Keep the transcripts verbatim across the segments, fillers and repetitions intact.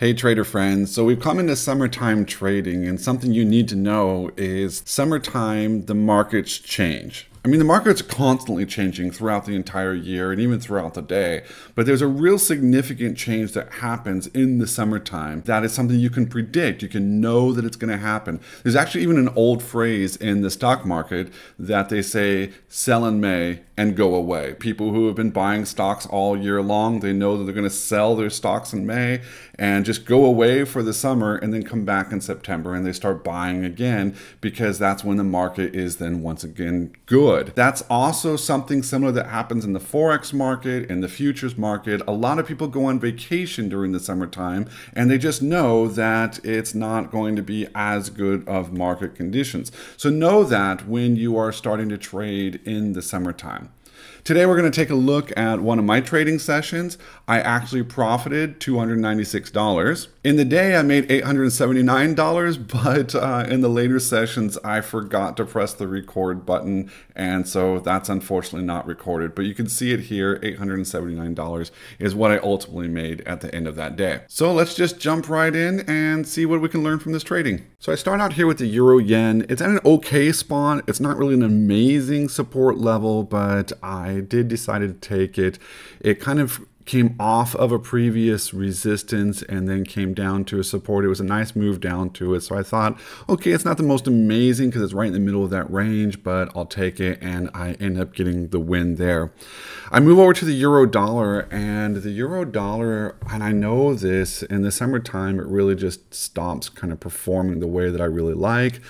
Hey trader friends, so we've come into summertime trading, and something you need to know is summertime, the markets change. I mean, the markets are constantly changing throughout the entire year and even throughout the day, but there's a real significant change that happens in the summertime. That is something you can predict. You can know that it's going to happen. There's actually even an old phrase in the stock market that they say, sell in May and go away. People who have been buying stocks all year long, they know that they're going to sell their stocks in May and just go away for the summer and then come back in September and they start buying again, because that's when the market is then once again good. That's also something similar that happens in the Forex market and the futures market. A lot of people go on vacation during the summertime and they just know that it's not going to be as good of market conditions. So know that when you are starting to trade in the summertime. Today we're going to take a look at one of my trading sessions. I actually profited two hundred ninety-six dollars. In the day I made eight hundred seventy-nine dollars, but uh, in the later sessions I forgot to press the record button, and so that's unfortunately not recorded. But you can see it here, eight hundred seventy-nine dollars is what I ultimately made at the end of that day. So let's just jump right in and see what we can learn from this trading. So I start out here with the Euro Yen. It's at an okay spot. It's not really an amazing support level, but I did decide to take it. It kind of came off of a previous resistance and then came down to a support. It was a nice move down to it. So I thought, okay, it's not the most amazing because it's right in the middle of that range, but I'll take it, and I end up getting the win there. I move over to the euro dollar, and the euro dollar, and I know this, in the summertime, it really just stops kind of performing the way that I really like,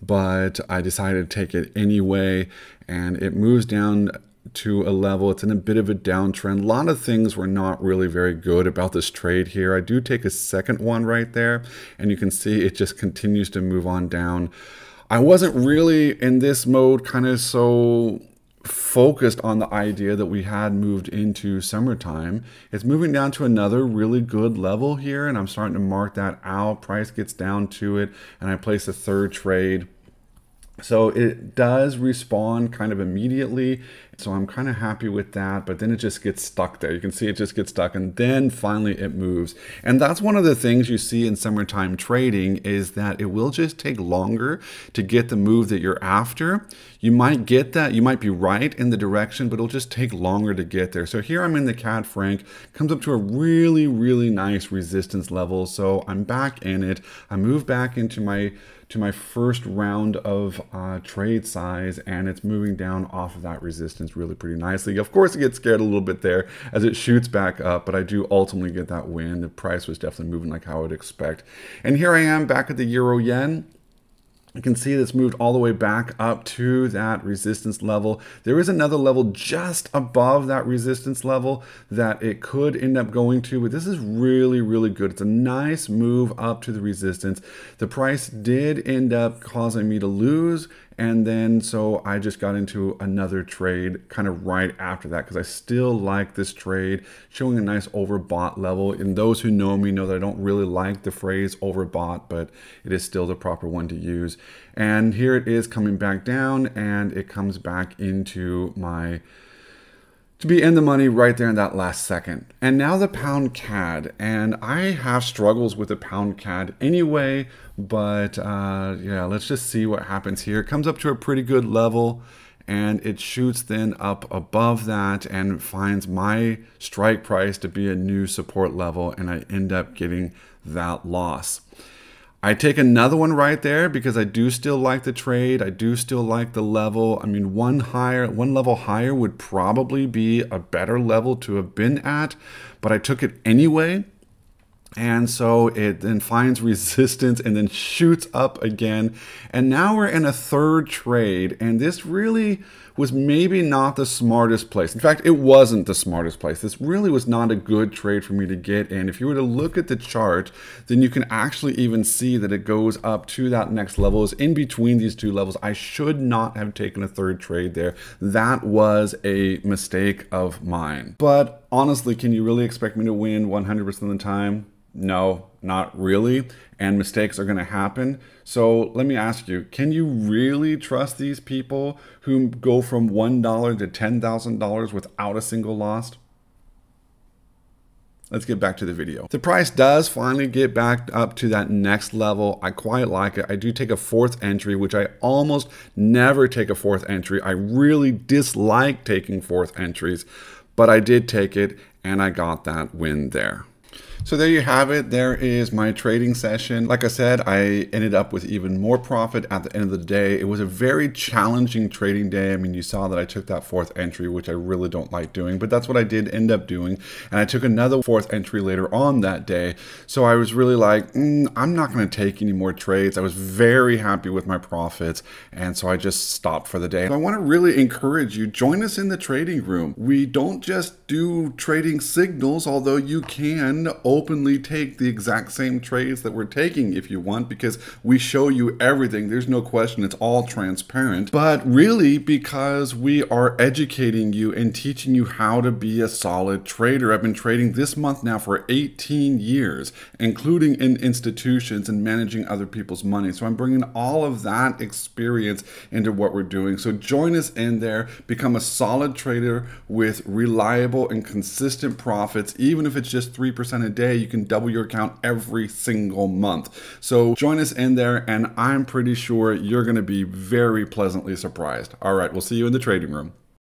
but I decided to take it anyway, and it moves down to a level. It's in a bit of a downtrend. A lot of things were not really very good about this trade here. I do take a second one right there, and you can see it just continues to move on down. I wasn't really in this mode kind of so focused on the idea that we had moved into summertime. It's moving down to another really good level here, and I'm starting to mark that out. Price gets down to it, and I place a third trade. So it does respond kind of immediately. So I'm kind of happy with that, but then it just gets stuck there. You can see it just gets stuck, and then finally it moves. And that's one of the things you see in summertime trading, is that it will just take longer to get the move that you're after. You might get that, you might be right in the direction, but it'll just take longer to get there. So here I'm in the C A D Franc, comes up to a really, really nice resistance level. So I'm back in it. I move back into my to my first round of uh, trade size, and it's moving down off of that resistance really pretty nicely. Of course, it gets scared a little bit there as it shoots back up, but I do ultimately get that win. The price was definitely moving like I would expect. And here I am back at the Euro Yen. You can see this moved all the way back up to that resistance level. There is another level just above that resistance level that it could end up going to, but this is really, really good. It's a nice move up to the resistance. The price did end up causing me to lose, and then so I just got into another trade kind of right after that, because I still like this trade, showing a nice overbought level. And those who know me know that I don't really like the phrase overbought, but it is still the proper one to use. And here it is coming back down, and it comes back into my to be in the money right there in that last second. And now the pound C A D, and I have struggles with the pound C A D anyway, but uh, yeah, let's just see what happens here. It comes up to a pretty good level, and it shoots then up above that and finds my strike price to be a new support level, and I end up getting that loss. I take another one right there because I do still like the trade. I do still like the level. I mean, one higher, one level higher would probably be a better level to have been at, but I took it anyway. And so it then finds resistance and then shoots up again. And now we're in a third trade. And this really was maybe not the smartest place. In fact, it wasn't the smartest place. This really was not a good trade for me to get in. If you were to look at the chart, then you can actually even see that it goes up to that next level. It's in between these two levels. I should not have taken a third trade there. That was a mistake of mine. But honestly, can you really expect me to win one hundred percent of the time? No, not really. And mistakes are going to happen. So let me ask you, can you really trust these people who go from one dollar to ten thousand dollars without a single loss? Let's get back to the video. The price does finally get back up to that next level. I quite like it. I do take a fourth entry, which I almost never take a fourth entry. I really dislike taking fourth entries, but I did take it and I got that win there. So there you have it. There is my trading session. Like I said, I ended up with even more profit at the end of the day. It was a very challenging trading day. I mean, you saw that I took that fourth entry, which I really don't like doing, but that's what I did end up doing. And I took another fourth entry later on that day. So I was really like, mm, I'm not going to take any more trades. I was very happy with my profits. And so I just stopped for the day. So I want to really encourage you, join us in the trading room. We don't just do trading signals, although you can openly take the exact same trades that we're taking if you want, because we show you everything. There's no question, it's all transparent, but really because we are educating you and teaching you how to be a solid trader. I've been trading this month now for eighteen years, including in institutions and managing other people's money. So I'm bringing all of that experience into what we're doing. So join us in there, become a solid trader with reliable and consistent profits. Even if it's just three percent a day, you can double your account every single month. So join us in there, and I'm pretty sure you're going to be very pleasantly surprised. All right, we'll see you in the trading room.